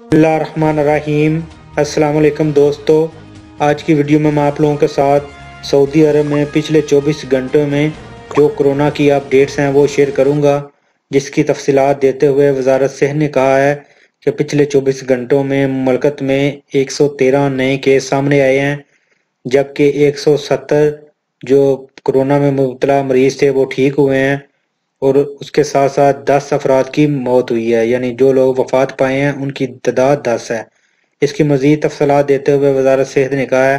बिस्मिल्लाहिर्रहमानिर्रहीम। अस्सलाम वालेकुम दोस्तों, आज की वीडियो में मैं आप लोगों के साथ सऊदी अरब में पिछले 24 घंटों में जो कोरोना की अपडेट्स हैं वो शेयर करूंगा, जिसकी तफसीलात देते हुए वजारत सेहत ने कहा है कि पिछले 24 घंटों में मुल्कत में 113 नए केस सामने आए हैं, जबकि 170 जो कोरोना में मुबतला मरीज थे वो ठीक हुए हैं और उसके साथ साथ 10 अफराद की मौत हुई है, यानी जो लोग वफात पाए हैं उनकी तादाद 10 है। इसकी मज़ीद तफसलात देते हुए वजारत सेहत ने कहा है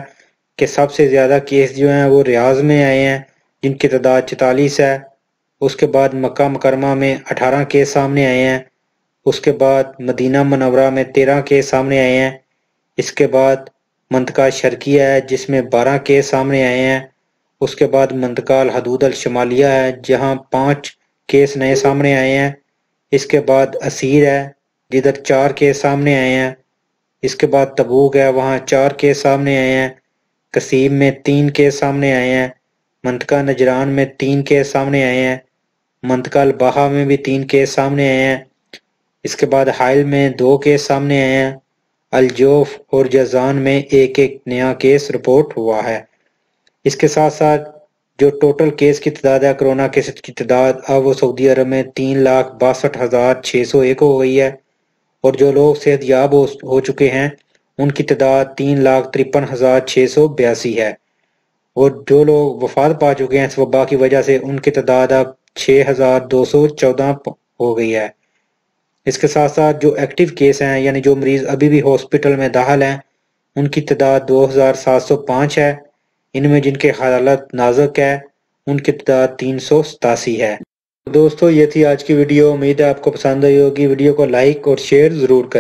कि सबसे ज़्यादा केस जो हैं वो रियाज में आए हैं, जिनकी तादाद 44 है। उसके बाद मक्का मुकरमा में 18 केस सामने आए हैं, उसके बाद मदीना मनवरा में 13 केस सामने आए हैं, इसके बाद मंतका शर्किया है जिसमें 12 केस सामने आए हैं, उसके बाद मंतका हदूद अल शमालिया है जहाँ 5 केस नए सामने आए हैं, इसके बाद असीर है जिधर 4 केस सामने आए हैं, इसके बाद तबूक है वहाँ 4 केस सामने आए हैं, कसीम में 3 केस सामने आए हैं, मंतका नजरान में 3 केस सामने आए हैं, मंतका अलबाहा में भी 3 केस सामने आए हैं, इसके बाद हाइल में 2 केस सामने आए हैं, अलजोफ और जजान में 1-1 नया केस रिपोर्ट हुआ है। इसके साथ साथ जो टोटल केस की तादाद है कोरोना केस की तादाद अब वो सऊदी अरब में 3,62,601 हो गई है और जो लोग सेहतयाब हो चुके हैं उनकी तादाद 3,53,682 है और जो लोग वफात पा चुके हैं इस वबा की वजह से उनकी तादाद अब 6,214 हो गई है। इसके साथ साथ जो एक्टिव केस हैं यानी जो मरीज़ अभी भी हॉस्पिटल में दाखिल हैं उनकी तादाद 2,705 है। इनमें जिनके हालात नाजुक है उनकी तादाद 387 है। दोस्तों, ये थी आज की वीडियो, उम्मीद है आपको पसंद आई होगी। वीडियो को लाइक और शेयर ज़रूर करें।